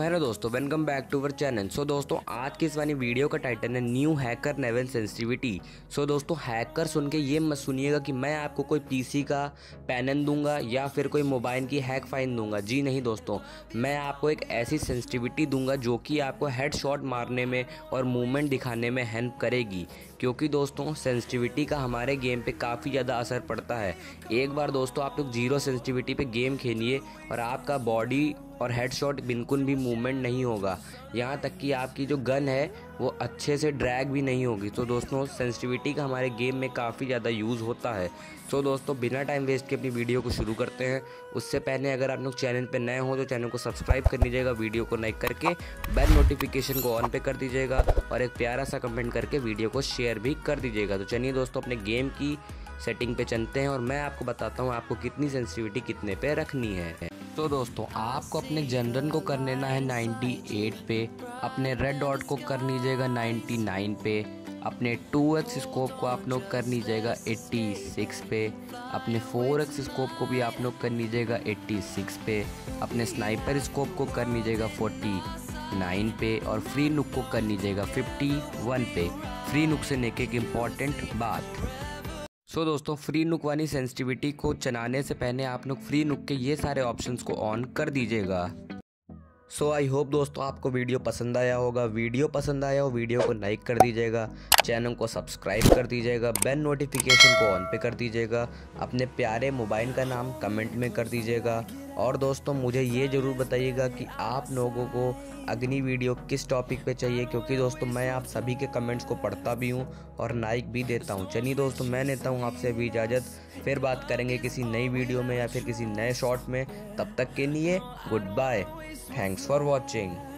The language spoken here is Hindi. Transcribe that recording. हेलो दोस्तों, welcome back to our channel. So दोस्तों, आज की इस वाली वीडियो का टाइटल है new hacker level sensitivity. So दोस्तों, हैकर सुन के ये मत सुनिएगा कि मैं आपको कोई पीसी का पैनन दूंगा या फिर कोई मोबाइल की हैक फाइन दूंगा। जी नहीं दोस्तों, मैं आपको एक ऐसी सेंसिटिविटी दूंगा जो कि आपको हेडशॉट मारने में और मूवमेंट दिखाने में हेल्प करेगी, क्योंकि दोस्तों सेंसिटिविटी का हमारे गेम पर काफ़ी ज़्यादा असर पड़ता है। एक बार दोस्तों आप लोग जीरो सेंसिटिविटी पर गेम खेलिए और आपका बॉडी और हेडशॉट बिल्कुल भी मूवमेंट नहीं होगा, यहाँ तक कि आपकी जो गन है वो अच्छे से ड्रैग भी नहीं होगी। तो दोस्तों सेंसिटिविटी का हमारे गेम में काफ़ी ज़्यादा यूज़ होता है। तो दोस्तों बिना टाइम वेस्ट के अपनी वीडियो को शुरू करते हैं। उससे पहले अगर आप लोग चैनल पे नए हो तो चैनल को सब्सक्राइब कर लीजिएगा, वीडियो को लाइक करके बेल नोटिफिकेशन को ऑन पे कर दीजिएगा और एक प्यारा सा कमेंट करके वीडियो को शेयर भी कर दीजिएगा। तो चलिए दोस्तों अपने गेम की सेटिंग पे चलते हैं और मैं आपको बताता हूँ आपको कितनी सेंसिटिविटी कितने पे रखनी है। तो दोस्तों आपको अपने जनरल को कर लेना है 98 पे, अपने रेड डॉट को कर लीजिएगा 99 पे, अपने 2x स्कोप को आप लोग कर लीजिएगा 86 पे, अपने 4x स्कोप को भी आप लोग कर लीजिएगा 86 पे, अपने स्नाइपर स्कोप को कर लीजिएगा 49 पे और फ्री नुक को कर लीजिएगा 51 पे। फ्री नुक से लेके एक इम्पॉर्टेंट बात। सो दोस्तों फ्री नुक वाली सेंसिटिविटी को चलाने से पहले आप लोग फ्री नुक के ये सारे ऑप्शंस को ऑन कर दीजिएगा। सो आई होप दोस्तों आपको वीडियो पसंद आया होगा। वीडियो पसंद आया हो वीडियो को लाइक कर दीजिएगा, चैनल को सब्सक्राइब कर दीजिएगा, बेल नोटिफिकेशन को ऑन पे कर दीजिएगा, अपने प्यारे मोबाइल का नाम कमेंट में कर दीजिएगा। और दोस्तों मुझे ये ज़रूर बताइएगा कि आप लोगों को अगली वीडियो किस टॉपिक पे चाहिए, क्योंकि दोस्तों मैं आप सभी के कमेंट्स को पढ़ता भी हूँ और लाइक भी देता हूँ। चलिए दोस्तों मैं लेता हूँ आपसे अभी इजाज़त, फिर बात करेंगे किसी नई वीडियो में या फिर किसी नए शॉर्ट में। तब तक के लिए goodbye, thanks for watching.